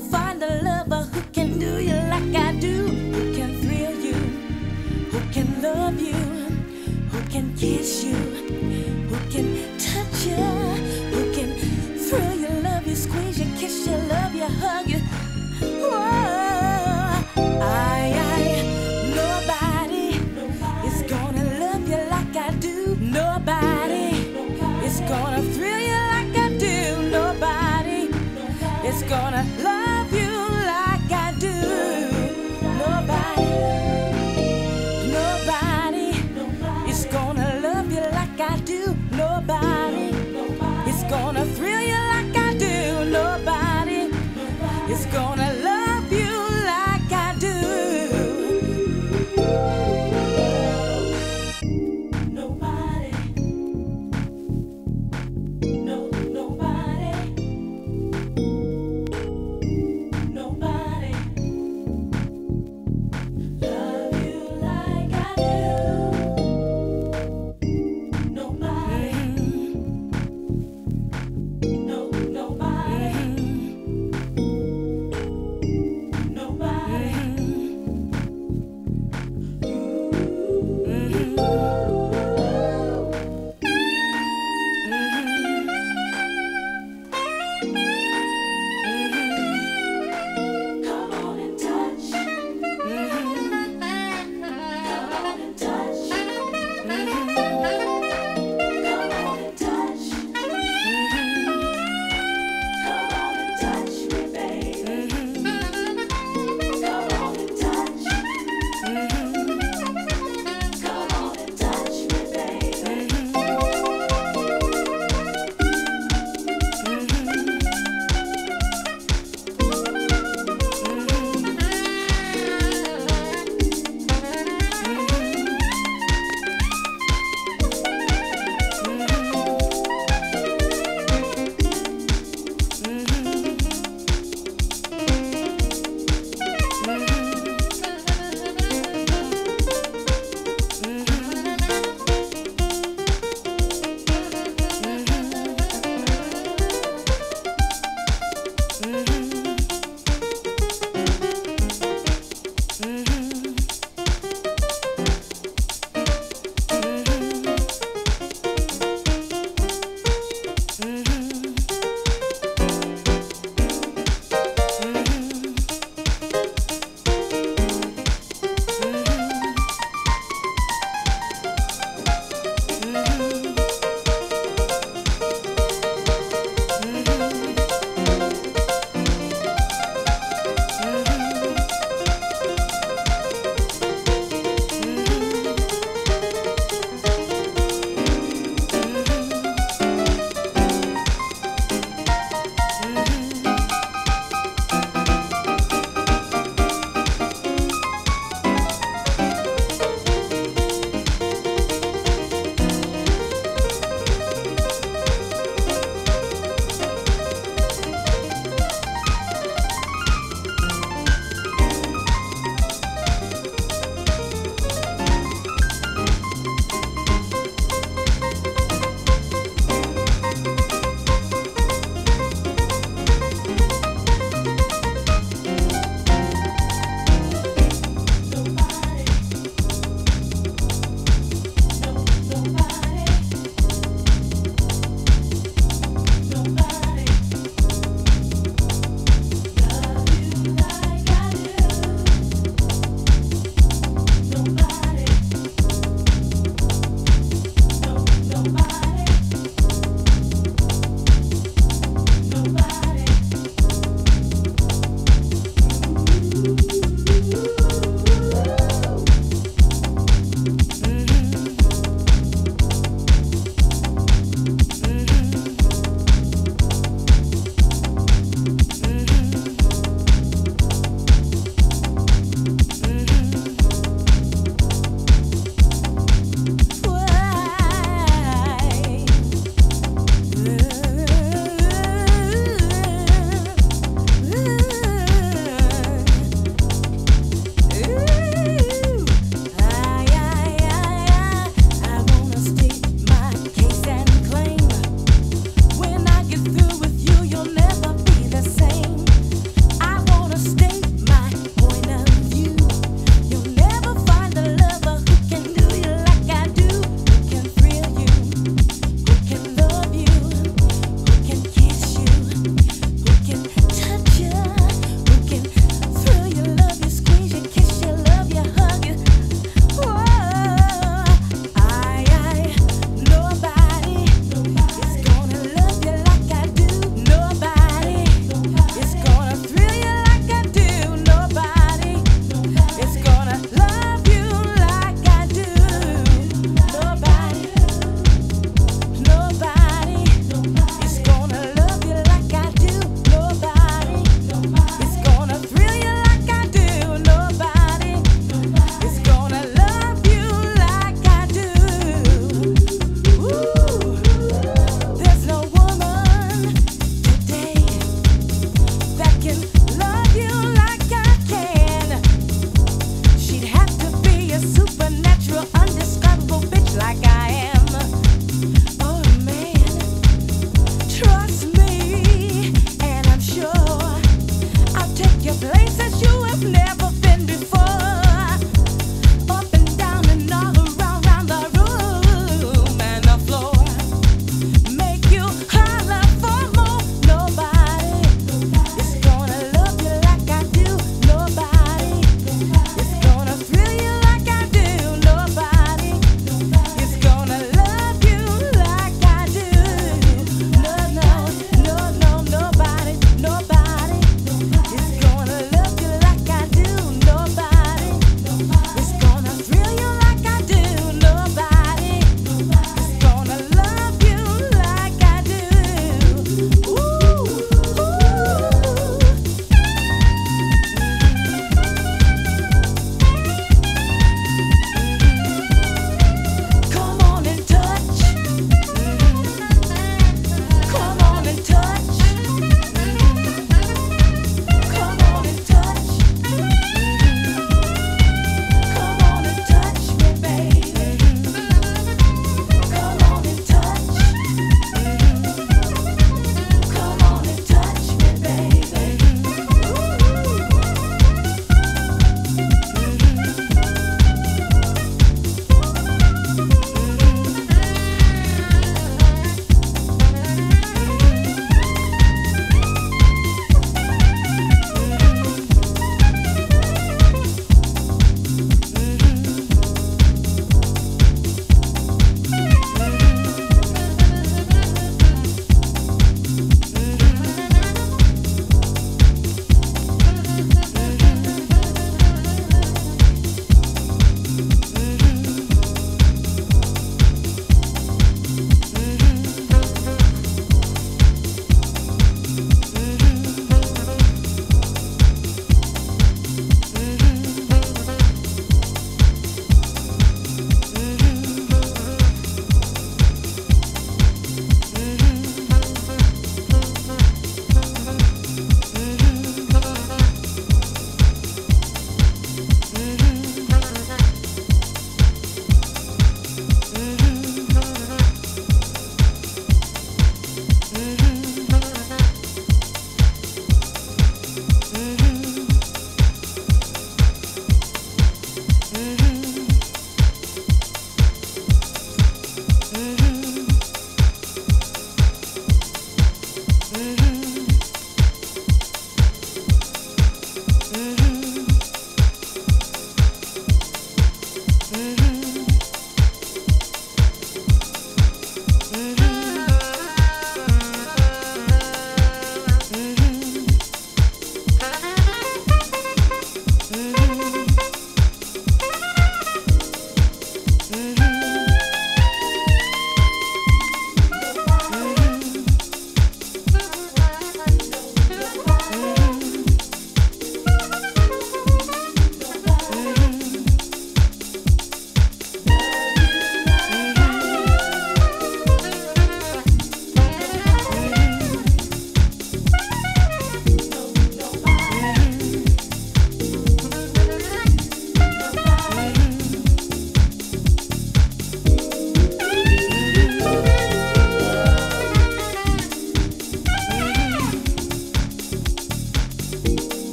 will find a lover who can do you like I do, who can thrill you, who can love you, who can kiss you, who can touch you, who can thrill you, love you, squeeze you, kiss you, love you, hug you. Whoa, nobody is gonna love you like I do. Nobody is gonna thrill you like I do. Nobody is gonna love you like I do. Nobody is gonna love you like I do. Nobody is gonna thrill you like I do. Nobody is gonna